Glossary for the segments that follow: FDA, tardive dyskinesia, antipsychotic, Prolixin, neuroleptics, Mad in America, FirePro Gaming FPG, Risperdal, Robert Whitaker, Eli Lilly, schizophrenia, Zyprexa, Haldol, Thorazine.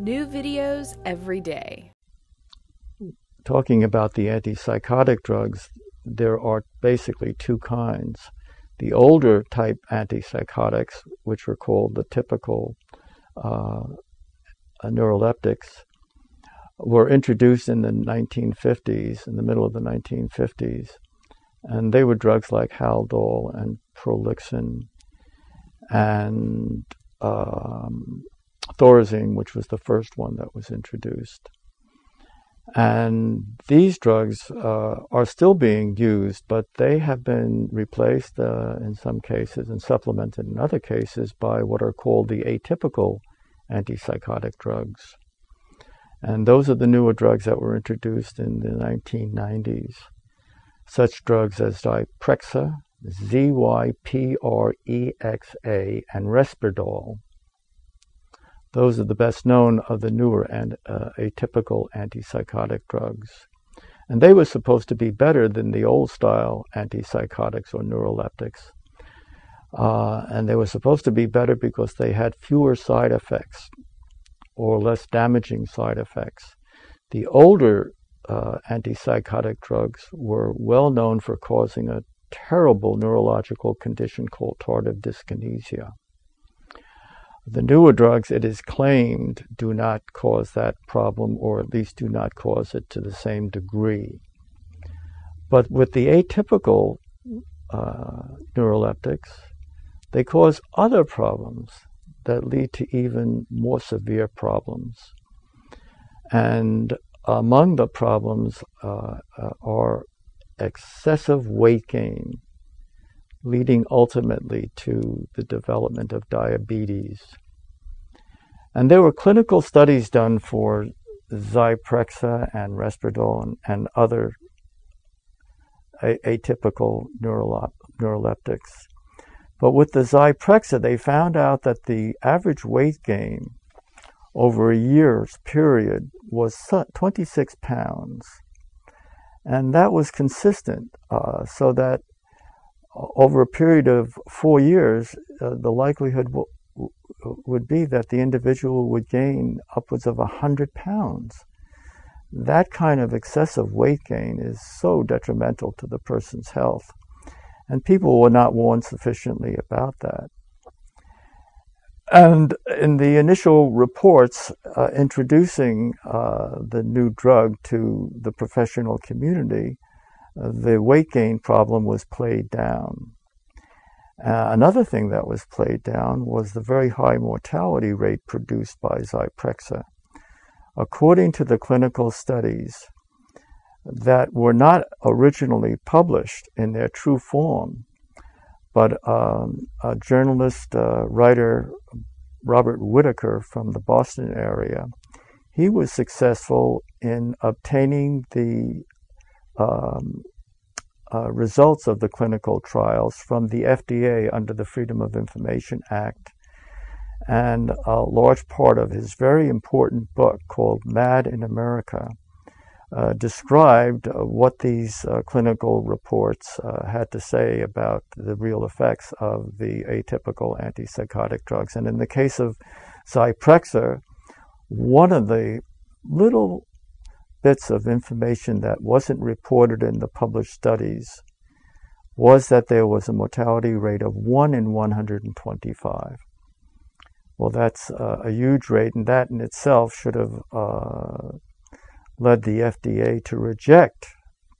New videos every day. Talking about the antipsychotic drugs, there are basically two kinds. The older type antipsychotics, which were called the typical neuroleptics, were introduced in the 1950s, in the middle of the 1950s. And they were drugs like Haldol and Prolixin and Thorazine, which was the first one that was introduced. And these drugs are still being used, but they have been replaced in some cases and supplemented in other cases by what are called the atypical antipsychotic drugs. And those are the newer drugs that were introduced in the 1990s. Such drugs as Zyprexa, Zyprexa, and Risperdal. Those are the best known of the newer and atypical antipsychotic drugs. And they were supposed to be better than the old-style antipsychotics or neuroleptics. And they were supposed to be better because they had fewer side effects or less damaging side effects. The older antipsychotic drugs were well known for causing a terrible neurological condition called tardive dyskinesia. The newer drugs, it is claimed, do not cause that problem, or at least do not cause it to the same degree. But with the atypical neuroleptics, they cause other problems that lead to even more severe problems. And among the problems are excessive weight gain, leading ultimately to the development of diabetes. And there were clinical studies done for Zyprexa and Risperdal and other atypical neuroleptics. But with the Zyprexa, they found out that the average weight gain over a year's period was 26 pounds. And that was consistent, so that over a period of 4 years, the likelihood would be that the individual would gain upwards of 100 pounds. That kind of excessive weight gain is so detrimental to the person's health, and people were not warned sufficiently about that. And in the initial reports introducing the new drug to the professional community, the weight gain problem was played down. Another thing that was played down was the very high mortality rate produced by Zyprexa. According to the clinical studies that were not originally published in their true form, but a journalist, writer, Robert Whitaker from the Boston area, he was successful in obtaining the results of the clinical trials from the FDA under the Freedom of Information Act. And a large part of his very important book called Mad in America described what these clinical reports had to say about the real effects of the atypical antipsychotic drugs. And in the case of Zyprexa, one of the little bits of information that wasn't reported in the published studies was that there was a mortality rate of 1 in 125. Well, that's a huge rate, and that in itself should have led the FDA to reject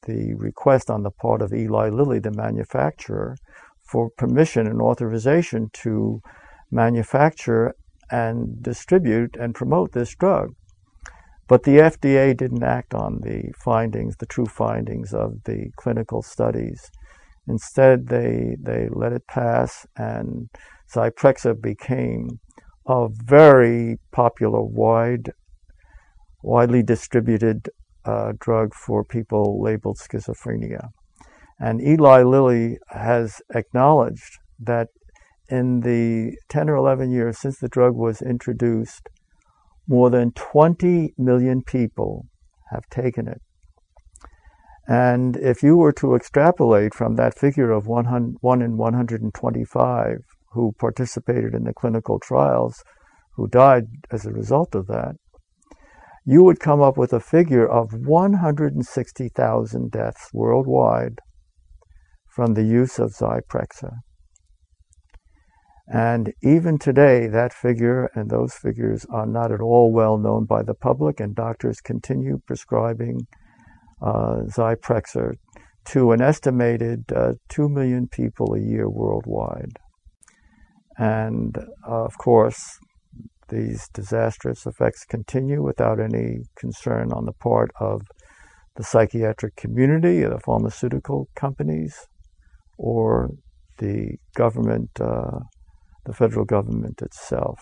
the request on the part of Eli Lilly, the manufacturer, for permission and authorization to manufacture and distribute and promote this drug. But the FDA didn't act on the findings, the true findings of the clinical studies. Instead, they let it pass, and Zyprexa became a very popular, widely distributed drug for people labeled schizophrenia. And Eli Lilly has acknowledged that in the 10 or 11 years since the drug was introduced, more than 20 million people have taken it. And if you were to extrapolate from that figure of 1 in 125 who participated in the clinical trials, who died as a result of that, you would come up with a figure of 160,000 deaths worldwide from the use of Zyprexa. And even today, that figure and those figures are not at all well known by the public, and doctors continue prescribing Zyprexa to an estimated 2 million people a year worldwide. And of course, these disastrous effects continue without any concern on the part of the psychiatric community, or the pharmaceutical companies, or the government, the federal government itself.